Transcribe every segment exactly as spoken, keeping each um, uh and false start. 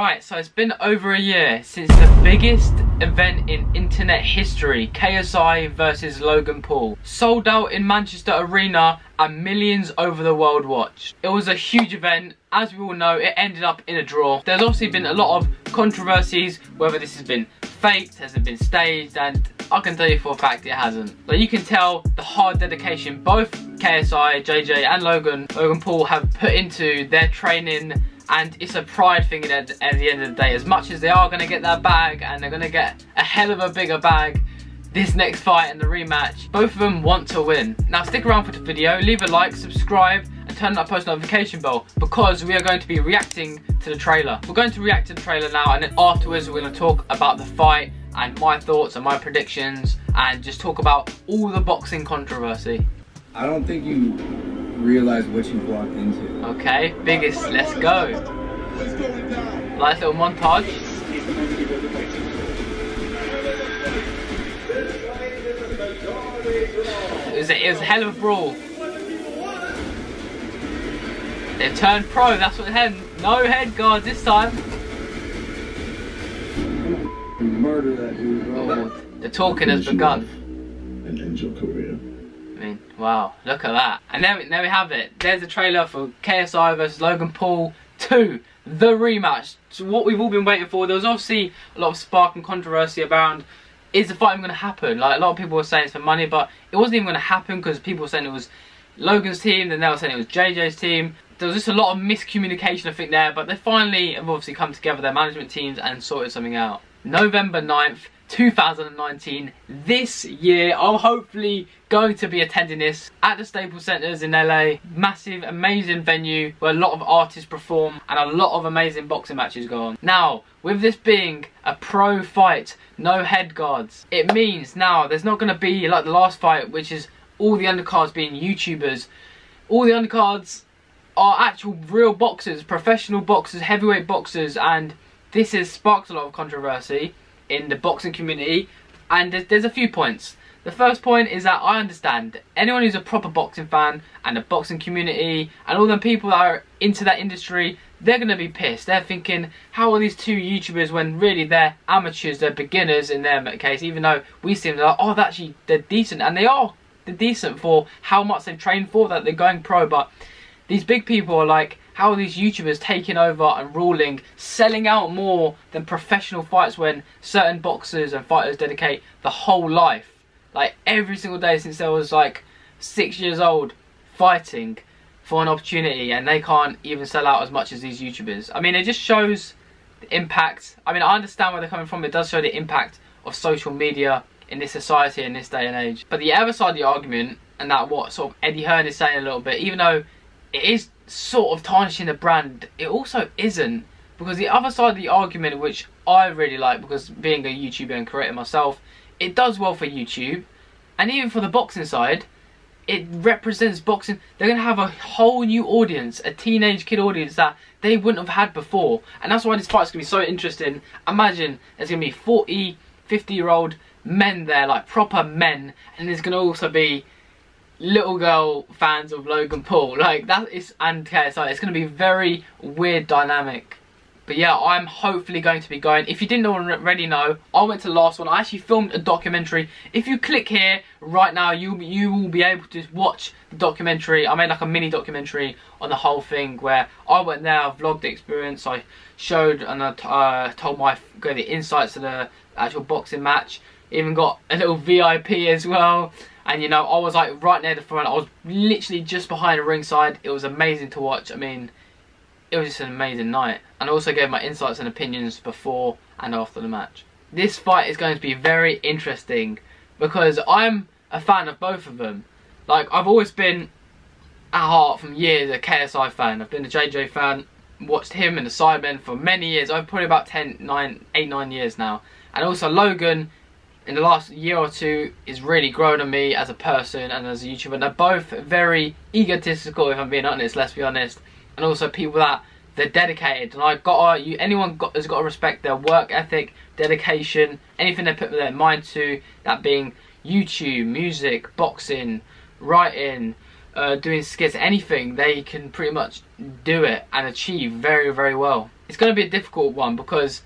Alright, so it's been over a year since the biggest event in internet history, K S I versus Logan Paul. Sold out in Manchester Arena and millions over the world watched. It was a huge event. As we all know, it ended up in a draw. There's obviously been a lot of controversies, whether this has been faked, has it been staged, and I can tell you for a fact it hasn't. Like, you can tell the hard dedication both K S I, J J and Logan, Logan Paul have put into their training, and it's a pride thing at the end of the day. As much as they are gonna get that bag, and they're gonna get a hell of a bigger bag, this next fight and the rematch, both of them want to win. Now stick around for the video, leave a like, subscribe, and turn that post notification bell, because we are going to be reacting to the trailer. We're going to react to the trailer now, and then afterwards we're gonna talk about the fight, and my thoughts and my predictions, and just talk about all the boxing controversy. I don't think you realize what you've walked into. Okay, biggest, let's go. Nice little montage. It was a, it was a hell of a brawl. They've turned pro, that's what head. No head guard this time. Murder that dude, bro. Oh, the talking has begun. And end your career. I mean, wow, look at that. And there, there we have it. There's a trailer for K S I versus Logan Paul two, the rematch. So what we've all been waiting for. There was obviously a lot of spark and controversy around, is the fight even going to happen? Like, a lot of people were saying it's for money, but it wasn't even going to happen, because people were saying it was Logan's team, then they were saying it was J J's team. There was just a lot of miscommunication, I think, there, but they finally have obviously come together, their management teams, and sorted something out. November ninth two thousand nineteen, this year, I'm hopefully going to be attending this at the Staples Centers in L A. Massive, amazing venue where a lot of artists perform and a lot of amazing boxing matches go on. Now, with this being a pro fight, no head guards, it means now there's not going to be like the last fight, which is all the undercards being YouTubers. All the undercards are actual real boxers, professional boxers, heavyweight boxers, and this has sparked a lot of controversy in the boxing community, and there's, there's a few points. The first point is that I understand anyone who's a proper boxing fan and the boxing community and all the people that are into that industry, they're going to be pissed. They're thinking, how are these two YouTubers, when really they're amateurs, they're beginners in their case, even though we seem like, oh, they're actually, they're decent, and they are. They're decent for how much they've trained for, that they're going pro, but these big people are like, how are these YouTubers taking over and ruling, selling out more than professional fights when certain boxers and fighters dedicate the whole life, like every single day since they was like six years old, fighting for an opportunity, and they can't even sell out as much as these YouTubers. I mean, it just shows the impact. I mean, I understand where they're coming from. It does show the impact of social media in this society, in this day and age. But the other side of the argument, and that what sort of Eddie Hearn is saying a little bit, even though it is sort of tarnishing the brand, it also isn't, because the other side of the argument, which I really like, because being a YouTuber and creator myself, it does well for YouTube, and even for the boxing side, it represents boxing. They're going to have a whole new audience, a teenage kid audience that they wouldn't have had before, and that's why this fight's going to be so interesting. Imagine there's going to be forty, fifty year old men there, like proper men, and there's going to also be little girl fans of Logan Paul, like that is, and K S I. It's going to be very weird dynamic. But yeah, I'm hopefully going to be going. If you didn't already know, I went to the last one. I actually filmed a documentary. If you click here right now, you you will be able to watch the documentary. I made like a mini documentary on the whole thing where I went there, I vlogged the experience, I showed and I uh, told my gave the insights to the actual boxing match. Even got a little V I P as well. And you know, I was like right near the front, I was literally just behind the ringside. It was amazing to watch. I mean, it was just an amazing night. And I also gave my insights and opinions before and after the match. This fight is going to be very interesting, because I'm a fan of both of them. Like, I've always been, at heart from years, a K S I fan. I've been a J J fan, watched him and the Sidemen for many years. I've probably about ten, nine, eight, nine years now. And also Logan, in the last year or two, is really grown on me as a person and as a YouTuber. And they're both very egotistical, if I'm being honest, let's be honest. And also people that they're dedicated. And I got you, anyone got, has got to respect their work ethic, dedication, anything they put their mind to. That being YouTube, music, boxing, writing, uh, doing skits, anything. They can pretty much do it and achieve very, very well. it's going to be a difficult one because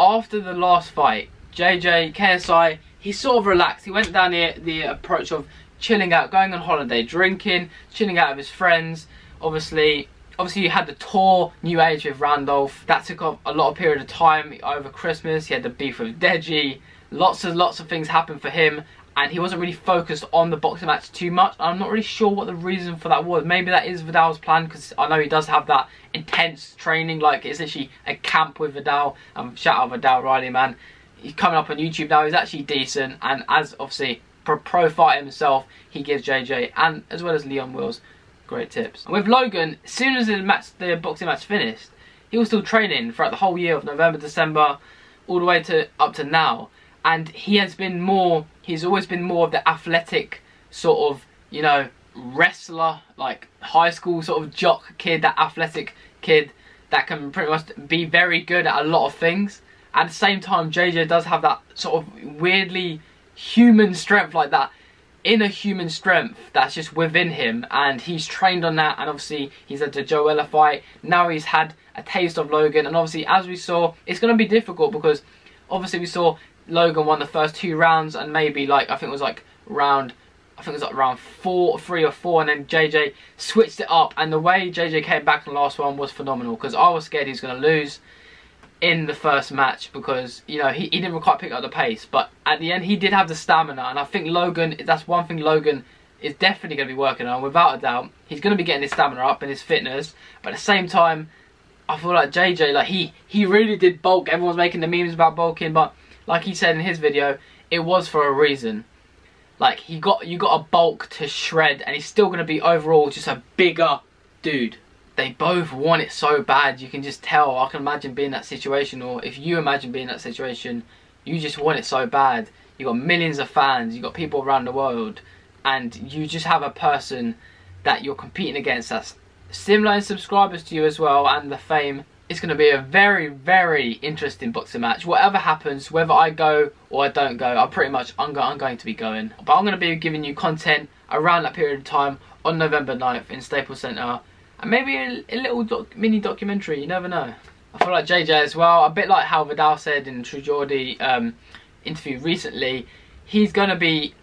after the last fight, J J, K S I, he sort of relaxed. He went down the, the approach of chilling out, going on holiday, drinking, chilling out with his friends. Obviously, obviously you had the tour, New Age with Randolph. That took up a lot of period of time over Christmas. He had the beef with Deji. Lots and lots of things happened for him. And he wasn't really focused on the boxing match too much. I'm not really sure what the reason for that was. Maybe that is Viddal's plan, because I know he does have that intense training. Like, it's literally a camp with Viddal. Um, shout out Viddal Riley, man. He's coming up on YouTube now. He's actually decent. And as, obviously, pro, pro fighter himself, he gives J J, and as well as Leon Wills, great tips. And with Logan, as soon as the, match, the boxing match finished, he was still training throughout the whole year of November, December, all the way to up to now. And he has been more, he's always been more of the athletic sort of, you know, wrestler, like high school sort of jock kid, that athletic kid that can pretty much be very good at a lot of things. At the same time, J J does have that sort of weirdly human strength, like that inner human strength that's just within him. And he's trained on that, and obviously he's had the Joella fight. Now he's had a taste of Logan, and obviously as we saw, it's going to be difficult because obviously we saw Logan won the first two rounds, and maybe like I think it was like round, I think it was like round four, three or four, and then J J switched it up. And the way J J came back in the last one was phenomenal, because I was scared he was going to lose in the first match because you know he, he didn't quite pick up the pace. But at the end, he did have the stamina, and I think Logan, that's one thing Logan is definitely going to be working on without a doubt. He's going to be getting his stamina up and his fitness, but at the same time, I feel like J J, like he he really did bulk. Everyone's making the memes about bulking, but like he said in his video, it was for a reason. Like, he got you got a bulk to shred, and he's still going to be overall just a bigger dude. They both want it so bad. You can just tell. I can imagine being in that situation, or if you imagine being in that situation, you just want it so bad. You've got millions of fans. You've got people around the world. And you just have a person that you're competing against that's similar in subscribers to you as well, and the fame. It's going to be a very, very interesting boxing match. Whatever happens, whether I go or I don't go, I'm pretty much, I'm, go I'm going to be going. But I'm going to be giving you content around that period of time on November ninth in Staples Center. And maybe a, a little doc mini documentary, you never know. I feel like J J as well, a bit like how Viddal said in True Geordie um, interview recently, he's going to be,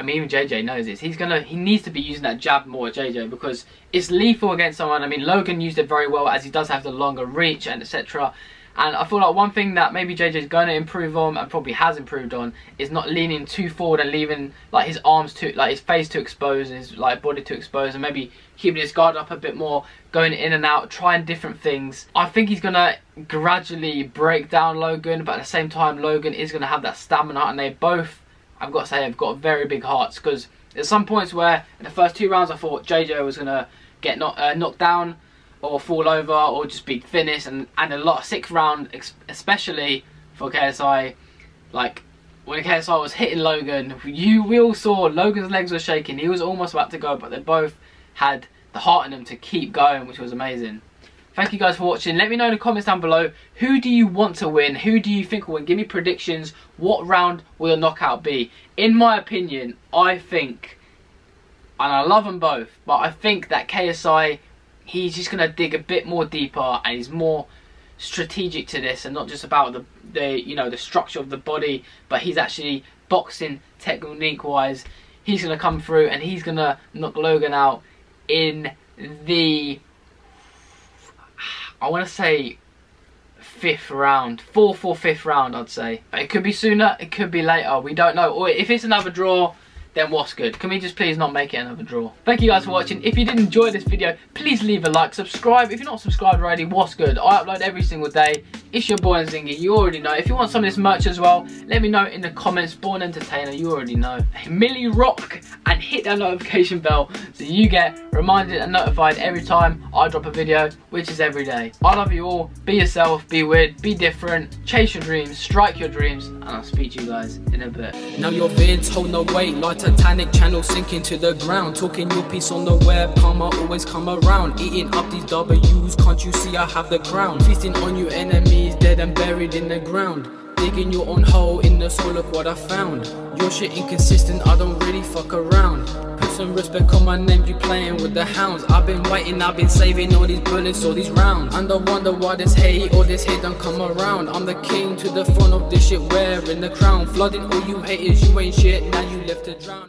I mean even J J knows this, he's gonna he needs to be using that jab more, J J, because it's lethal against someone. I mean Logan used it very well, as he does have the longer reach and et cetera. And I feel like one thing that maybe J J's going to improve on, and probably has improved on, is not leaning too forward and leaving like his arms too, like his face to expose, and his like body to expose, and maybe keeping his guard up a bit more, going in and out, trying different things. I think he's going to gradually break down Logan, but at the same time Logan is going to have that stamina, and they both, I've got to say, have got very big hearts, because there's some points where in the first two rounds I thought J J was going to get knock, uh, knocked down, or fall over, or just be finished, and, and a lot of sixth round, especially for K S I, like, when K S I was hitting Logan, you we all saw Logan's legs were shaking, he was almost about to go, but they both had the heart in them to keep going, which was amazing. Thank you guys for watching. Let me know in the comments down below, who do you want to win, who do you think will win, give me predictions, what round will the knockout be? In my opinion, I think, and I love them both, but I think that K S I, he's just going to dig a bit more deeper, and he's more strategic to this, and not just about the, the you know, the structure of the body, but he's actually boxing technique wise. He's going to come through, and he's going to knock Logan out in the, I want to say fifth round, fourth or fifth round, I'd say. It could be sooner, it could be later, we don't know. Or if it's another draw, then what's good? Can we just please not make it another draw? Thank you guys for watching. If you did enjoy this video, please leave a like, subscribe. If you're not subscribed already, what's good? I upload every single day. It's your boy Zingy, you already know. If you want some of this merch as well, let me know in the comments. Born Entertainer, you already know. Millie rock, and hit that notification bell so you get reminded and notified every time I drop a video, which is every day. I love you all. Be yourself, be weird, be different. Chase your dreams, strike your dreams, and I'll speak to you guys in a bit. Now you're being told no way, like Titanic channel sinking to the ground. Talking your piece on the web, karma always come around. Eating up these W's, can't you see I have the crown? Feasting on you enemies, dead and buried in the ground. Digging your own hole in the soil, look what I found. Your shit inconsistent, I don't really fuck around. some respect on my name, you playing with the hounds. I've been waiting, I've been saving all these bullets, all these rounds. And I wonder why this hate, all this hate don't come around. I'm the king to the throne of this shit, wearing the crown. Flooding all you haters, you ain't shit, now you left to drown.